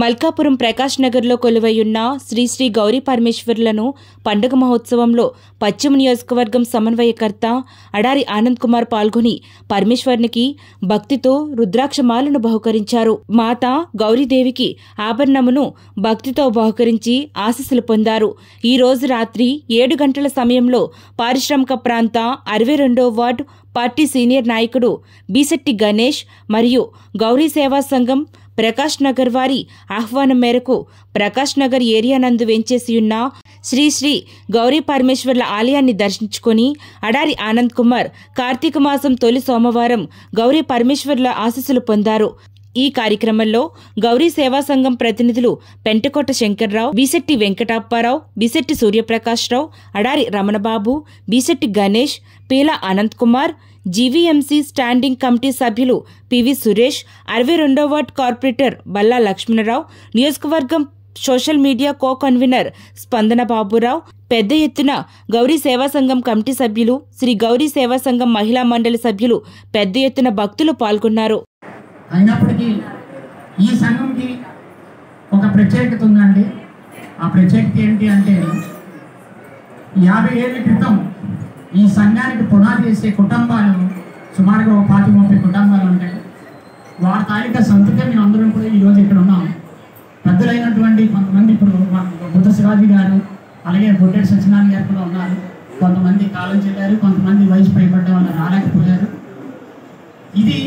మల్కాపురం ప్రకాష్ నగర్లో కొలువైయున్న శ్రీ గౌరీ పరమేశ్వర్లను పండుగ మహోత్సవంలో పశ్చిమ నియోజకవర్గం సమన్వయకర్త అడారి ఆనంద్ కుమార్ పాల్గొని పరమేశ్వర్నికి భక్తితో రుద్రాక్షమాలను బహుకరించారు. మాత గౌరీదేవికి ఆభరణమును భక్తితో బహుకరించి ఆశీస్సులు పొందారు. ఈ రోజు రాత్రి 7 గంటల సమయంలో పారిశ్రామిక ప్రాంత 62వ వార్డు పార్టీ సీనియర్ నాయకుడు బీశెట్టి గణేష్ మరియు గౌరీ సేవా సంఘం ప్రకాష్ నగర్ వారి ఆహ్వానం మేరకు ప్రకాష్ నగర్ ఏరియా నందు వెంచేసియున్న శ్రీ గౌరీ పరమేశ్వర్ల ఆలయాన్ని దర్శించుకుని అడారి ఆనంద్ కుమార్ కార్తీక మాసం తొలి సోమవారం గౌరీ పరమేశ్వర్ల ఆశీస్సులు పొందారు. ఈ కార్యక్రమంలో గౌరీ సేవా సంఘం ప్రతినిధులు Pentakota Shankarrao, Beesetti Venkatapparao, Beesetti Suryaprakashrao, Adari Ramanababu, Beesetti Ganesh, Peela Anant Kumar, GVMC standing committee సభ్యులు పివి సురేష్, 62వ వార్డ్ కార్పొరేటర్ బల్లా లక్ష్మణరావు, నియోజకవర్గం సోషల్ మీడియా కో కన్వీనర్ స్పందన బాబురావు పెద్ద ఎత్తున గౌరీ సేవా సంఘం కమిటీ సభ్యులు, శ్రీ గౌరీ సేవా సంఘం మహిళా మండలి సభ్యులు పెద్ద ఎత్తున భక్తులు పాల్గొన్నారు. అయినప్పటికీ ఈ సంఘంకి ఒక ప్రత్యేకత ఉందండి. ఆ ప్రత్యేకత ఏంటి అంటే 50 ఏళ్ల క్రితం ఈ సంఘానికి పునాది వేసే కుటుంబాలు సుమారుగా 40-30 కుటుంబాలు ఉంటాయి. వారి తాలూకా సంతకే మేము అందరం కూడా ఈరోజు ఇక్కడ ఉన్నాం. పెద్దలైనటువంటి కొంతమంది ఇప్పుడు బుద్ధ శివాజీ గారు, అలాగే బుడ్డెడ్ సత్యనారాయణ గారు కూడా ఉన్నారు. కొంతమంది కాలం చెల్లారు, కొంతమంది వయసు పైబడ్డ వాళ్ళు రాలేకపోయారు. ఇది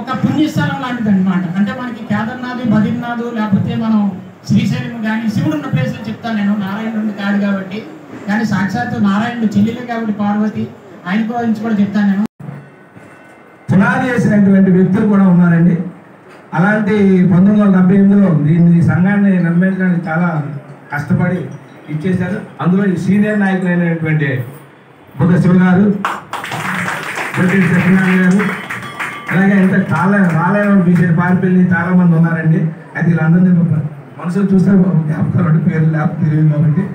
ఒక పుణ్యస్థలం లాంటిది అనమాట. అంటే మనకి కేదార్నాథ్, బద్రీనాథ్, లేకపోతే మనం శ్రీశైలం కానీ శివుడు ఉన్న ప్లేసులు చెప్తాను నేను. నారాయణుడిని కాడు కాబట్టి, కానీ సాక్షాత్తు నారాయణుడు చెల్లెలు కాబట్టి పార్వతి, ఆయన గురించి కూడా చెప్తాను నేను. పునాది చేసినటువంటి వ్యక్తులు కూడా ఉన్నారండి. అలాంటి 1978లో దీన్ని సంఘాన్ని నిర్మించడానికి చాలా కష్టపడి ఇచ్చేశారు. అందులో సీనియర్ నాయకులైనటువంటి బుద్ధ శివ గారు, బుద్ధి సత్యనారాయణ గారు, అలాగే ఇంత చాలా రాలయం బీసెడ్ పారిపల్లి చాలా మంది ఉన్నారండి. అది వీళ్ళందరినీ మనసులు చూస్తే జ్ఞాపకాలు పేర్లు లేకపోతే తెలియదు కాబట్టి